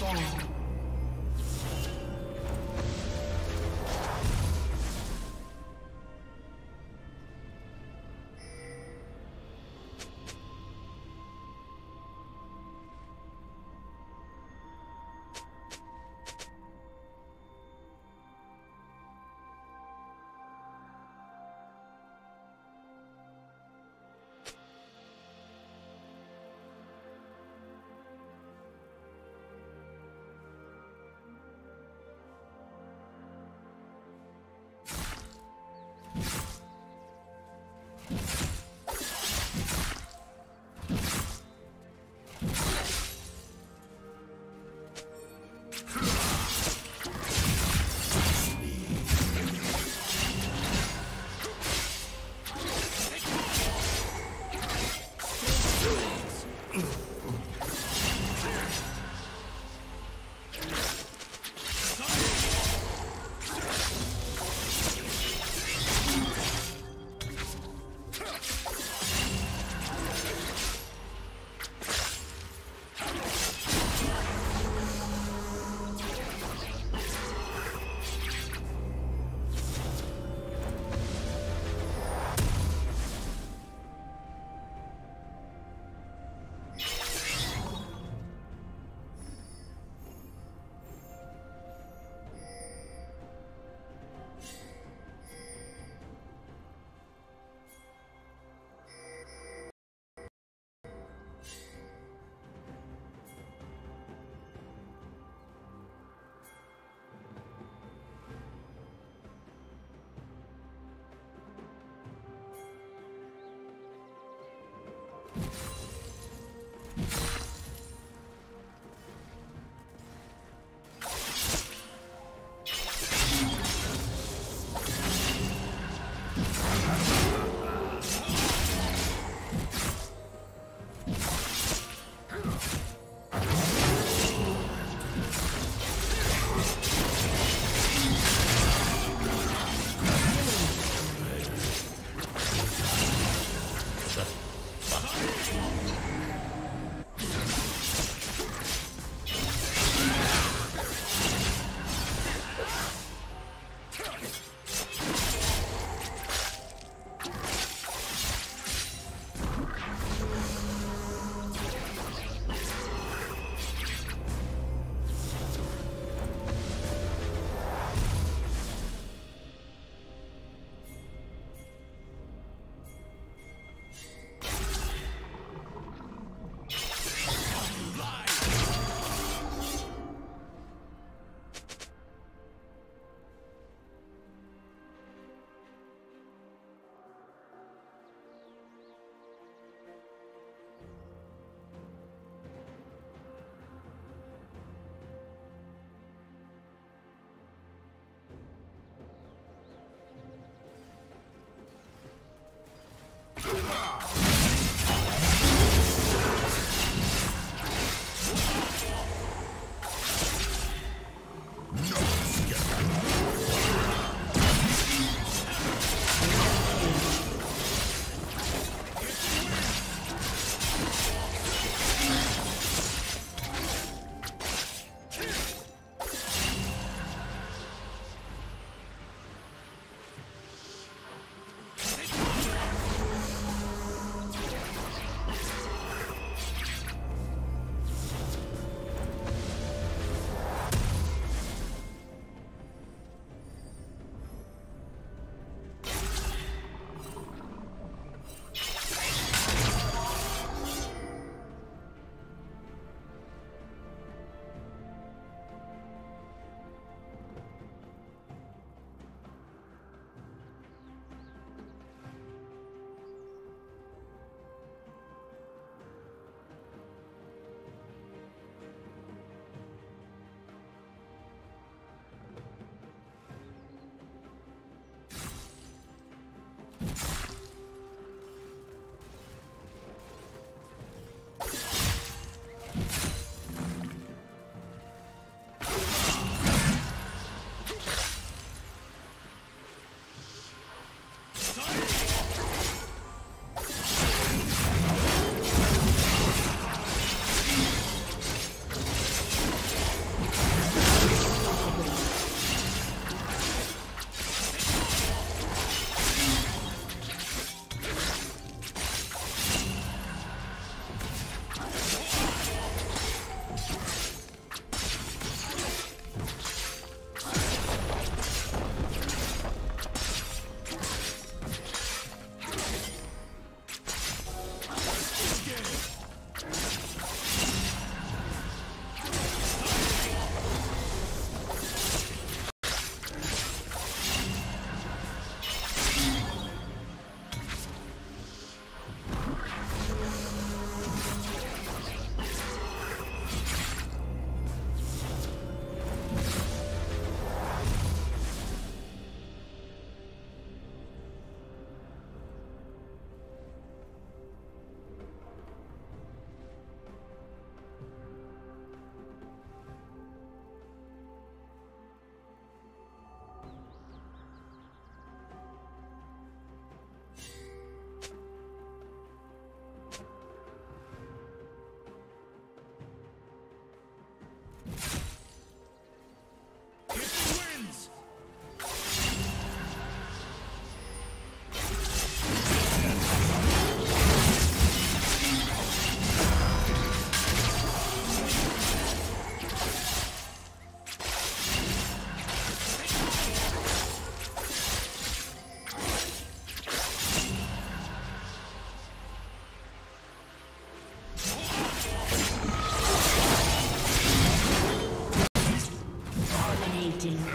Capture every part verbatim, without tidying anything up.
Down. Dominating.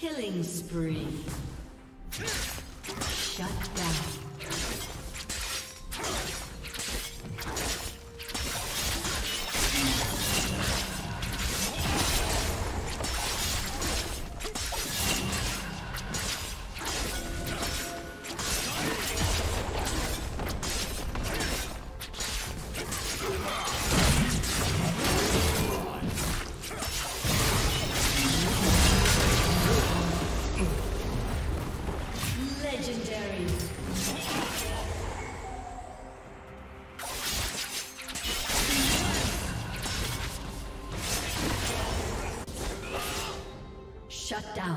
Killing spree. Shut down. Shut down.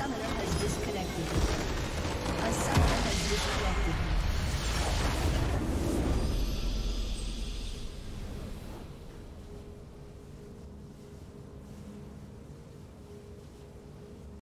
Summoner